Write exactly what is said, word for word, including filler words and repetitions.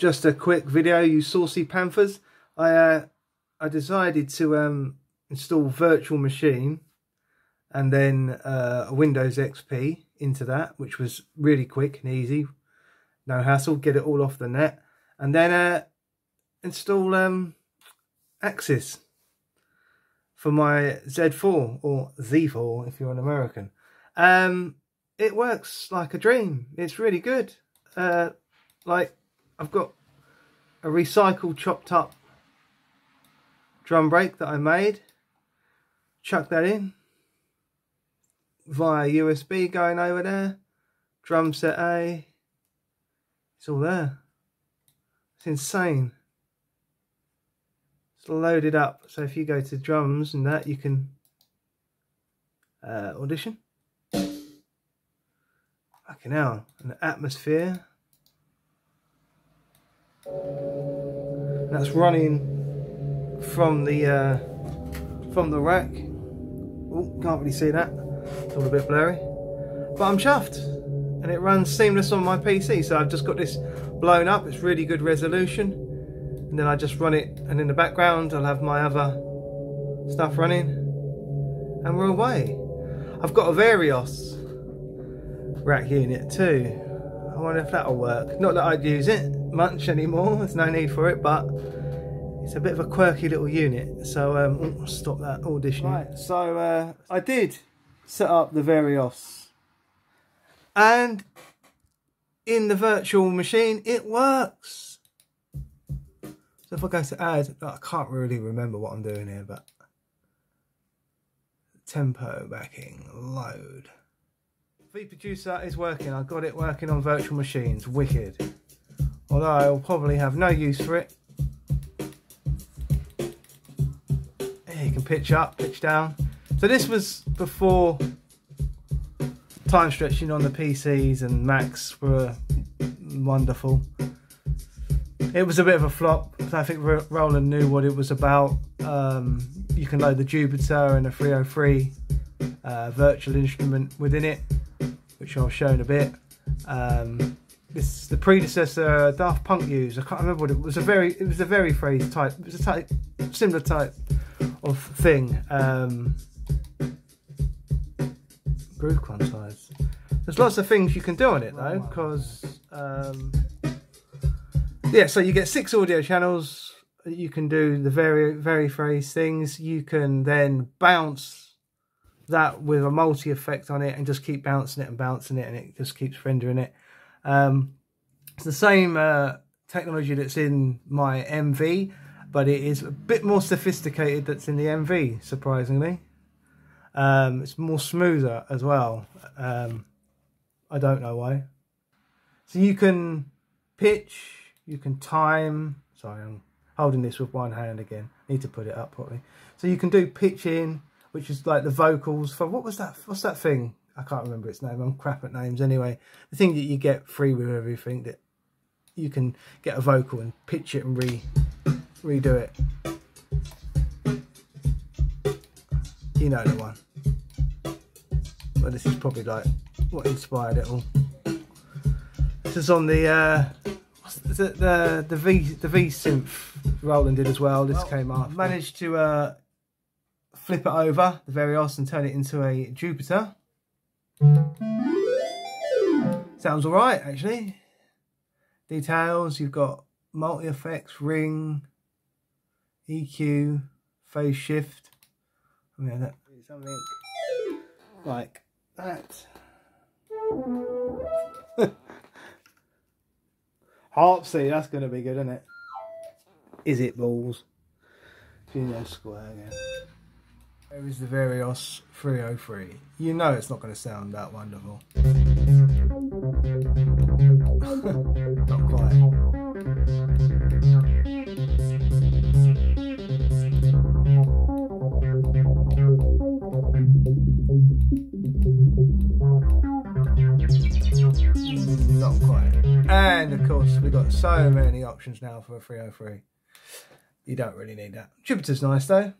just a quick video, you saucy panthers. I uh, I decided to um, install Virtual Machine and then uh, a Windows X P into that, which was really quick and easy, no hassle, get it all off the net, and then uh, install um, ak.Sys for my Z four, or Z four if you're an American. Um, it works like a dream. It's really good. Uh, like, I've got a recycled, chopped up drum break that I made. Chuck that in via U S B going over there. Drum set A. It's all there. It's insane. It's loaded up. So if you go to drums and that, you can uh, audition. Fucking hell. And the atmosphere. And that's running from the uh, from the rack. Oh, can't really see that. It's all a bit blurry. But I'm chuffed. And it runs seamless on my P C. So I've just got this blown up. It's really good resolution. And then I just run it. And in the background, I'll have my other stuff running. And we're away. I've got a Varios rack unit too. I wonder if that'll work. Not that I'd use it much anymore, there's no need for it, but it's a bit of a quirky little unit. So um oh, stop that audition. Right, so uh I did set up the Varios, and in the Virtual Machine it works. So if I go to add, I can't really remember what I'm doing here, but tempo backing, load. V Producer is working. I got it working on Virtual Machines. Wicked. Although I'll probably have no use for it. Here you can pitch up, pitch down. So this was before time stretching on the P Cs and Macs were wonderful. It was a bit of a flop. I think Roland knew what it was about. Um, you can load the Jupiter and the three oh three uh, virtual instrument within it, which I'll show in a bit. Um, this the predecessor Daft Punk used. I can't remember what it was. A very it was a very phrase type. It was a type similar type of thing. Um, groove quantize. There's lots of things you can do on it though, because um, yeah. So you get six audio channels. You can do the very very phrase things. You can then bounce that with a multi effect on it and just keep bouncing it and bouncing it, and it just keeps rendering it. Um, it's the same uh, technology that's in my M V, but it is a bit more sophisticated that's in the M V, surprisingly. Um, it's more smoother as well. Um, I don't know why. So you can pitch, you can time. Sorry, I'm holding this with one hand again. I need to put it up properly. So you can do pitching, which is like the vocals for, what was that, what's that thing? I can't remember its name, I'm crap at names anyway. The thing that you get free with everything, that you can get a vocal and pitch it and re redo it. You know the one. Well, this is probably like what inspired it all. This is on the, uh, what's the, the, the, v, the V synth Roland did as well, this well, came after. Managed to, uh, flip it over, the Varios, and turn it into a Jupiter. Sounds alright, actually. Details, you've got multi-effects, ring, E Q, phase shift. I'm going to do something like that. Harpsy, that's going to be good, isn't it? Is it balls? Junior square again. There is the Varios three oh three. You know it's not going to sound that wonderful. Not quite. Not quite. And of course we've got so many options now for a three oh three. You don't really need that. Jupiter's nice though.